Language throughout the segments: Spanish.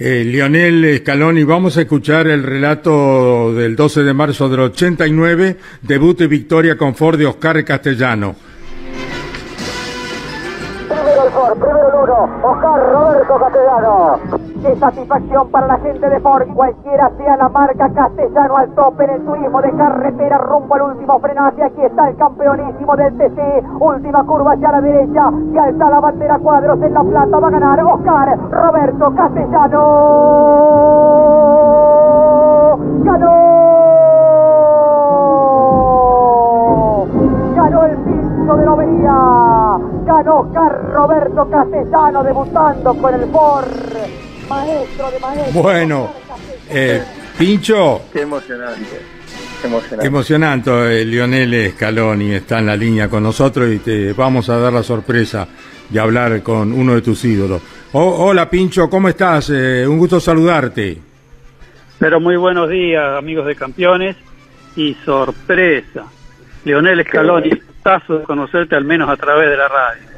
Lionel Scaloni, vamos a escuchar el relato del 12 de marzo del 89, debut y victoria con Ford de Oscar Castellano. Primero el Ford, primero el uno, Oscar Roberto Castellano. Qué satisfacción para la gente de Ford, cualquiera sea la marca. Castellano al tope en el turismo de carretera, rumbo al último frenaje. Aquí está el campeonísimo del TC, última curva hacia la derecha, se alza la bandera cuadros en la plata, va a ganar Oscar Roberto Castellano. Ganó el Pincho de Lobería. Oscar Roberto Castellano debutando con el Ford, maestro de maestro. Bueno, Pincho. Qué emocionante, qué emocionante. Qué emocionante. Lionel Scaloni está en la línea con nosotros y te vamos a dar la sorpresa de hablar con uno de tus ídolos. Hola Pincho, ¿cómo estás? Un gusto saludarte. Pero muy buenos días, amigos de Campeones. Y sorpresa, Lionel Scaloni, gustazo de conocerte al menos a través de la radio.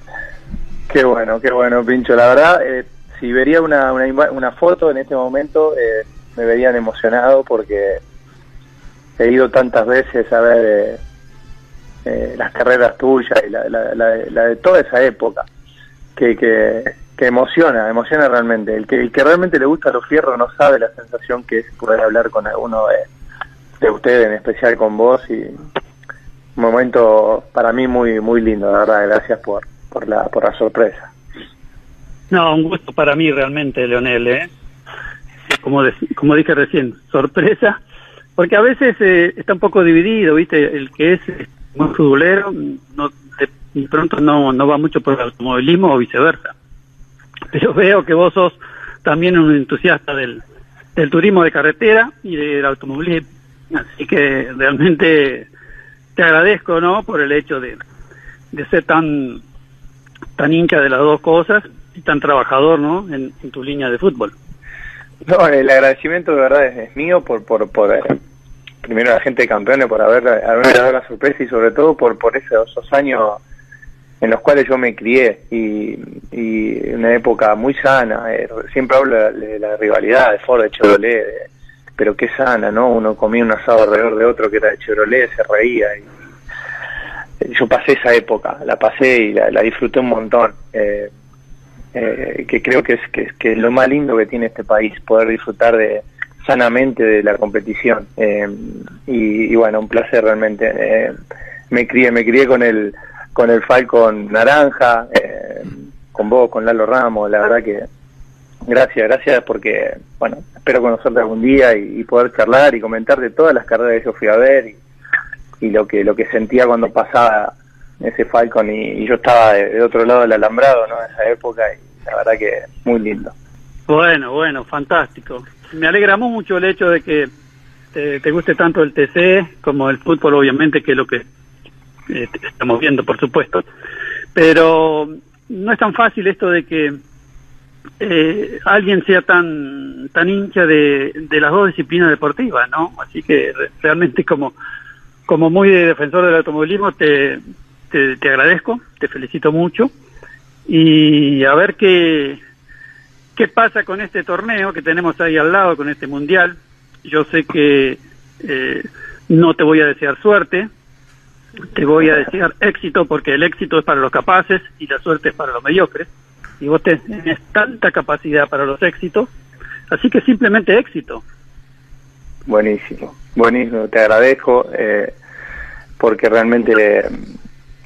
Qué bueno, Pincho. La verdad, si vería una foto en este momento, me verían emocionado porque he ido tantas veces a ver las carreras tuyas y la de toda esa época, que emociona realmente. El que realmente le gusta los fierros no sabe la sensación que es poder hablar con alguno de ustedes, en especial con vos, y un momento para mí muy lindo, la verdad. Gracias por la sorpresa. No, un gusto para mí realmente, Leonel, como dije recién, sorpresa, porque a veces está un poco dividido, ¿viste? El que es muy futbolero de pronto no va mucho por el automovilismo o viceversa. Pero veo que vos sos también un entusiasta del turismo de carretera y del automovilismo, así que realmente te agradezco, ¿no?, por el hecho de ser tan hincha de las dos cosas y tan trabajador, ¿no?, en tu línea de fútbol. No, el agradecimiento de verdad es mío por primero a la gente de Campeones por haberme dado la sorpresa, y sobre todo por esos años en los cuales yo me crié, y una época muy sana. Siempre hablo de la rivalidad de Ford, de Chevrolet, pero qué sana, ¿no? Uno comía un asado alrededor de otro que era de Chevrolet, se reía. Yo pasé esa época, la pasé y la disfruté un montón, que creo que es lo más lindo que tiene este país, poder disfrutar sanamente de la competición. Y bueno, un placer realmente. Me crié con el Falcon Naranja, con vos, con Lalo Ramos, la verdad que gracias, porque bueno, espero conocerte algún día y poder charlar y comentar de todas las carreras que yo fui a ver, y lo que sentía cuando pasaba ese Falcon, y yo estaba de otro lado del alambrado, ¿no?, en esa época, y la verdad que muy lindo. Bueno, fantástico. Me alegra mucho el hecho de que te guste tanto el TC como el fútbol, obviamente, que es lo que estamos viendo, por supuesto. Pero no es tan fácil esto de que alguien sea tan hincha de las dos disciplinas deportivas, ¿no? Así que realmente como muy defensor del automovilismo, te agradezco, te felicito mucho, y a ver qué pasa con este torneo que tenemos ahí al lado, con este mundial. Yo sé que no te voy a desear suerte, te voy a desear éxito, porque el éxito es para los capaces y la suerte es para los mediocres, y vos tenés tanta capacidad para los éxitos, así que simplemente éxito. Buenísimo, te agradezco, porque realmente,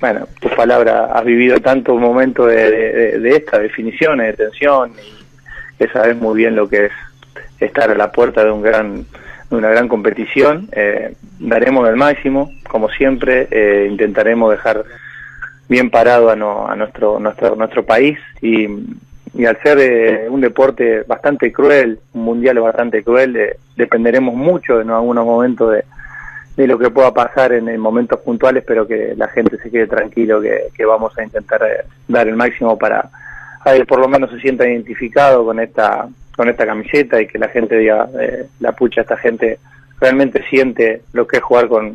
bueno, tu palabra, has vivido tantos momentos de estas definiciones, de tensión, y que sabes muy bien lo que es estar a la puerta de una gran competición. Daremos el máximo, como siempre, intentaremos dejar bien parado a nuestro país, y al ser un deporte bastante cruel, un mundial bastante cruel, dependeremos mucho en algunos momentos de lo que pueda pasar en momentos puntuales, pero que la gente se quede tranquilo, que vamos a intentar dar el máximo para que por lo menos se sienta identificado con esta camiseta, y que la gente diga, la pucha, esta gente realmente siente lo que es jugar con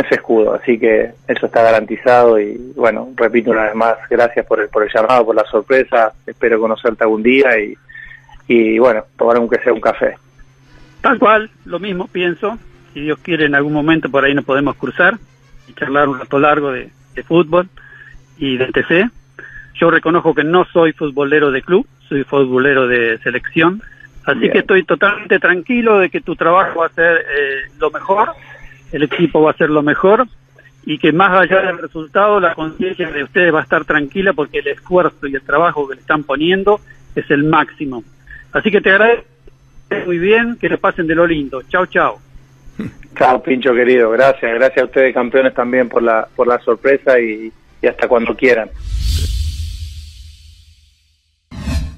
ese escudo. Así que eso está garantizado, y bueno, repito una vez más, gracias por el llamado, por la sorpresa, espero conocerte algún día, y y bueno, tomar aunque sea un café. Tal cual, lo mismo pienso. Si Dios quiere, en algún momento por ahí nos podemos cruzar y charlar un rato largo de fútbol y de TC. Yo reconozco que no soy futbolero de club, soy futbolero de selección, así bien, que estoy totalmente tranquilo de que tu trabajo va a ser lo mejor, el equipo va a ser lo mejor, y que más allá del resultado, la conciencia de ustedes va a estar tranquila porque el esfuerzo y el trabajo que le están poniendo es el máximo. Así que te agradezco muy bien, que le pasen de lo lindo. Chau, chau. Chao, Pincho querido, gracias a ustedes, campeones, también por la sorpresa y hasta cuando quieran.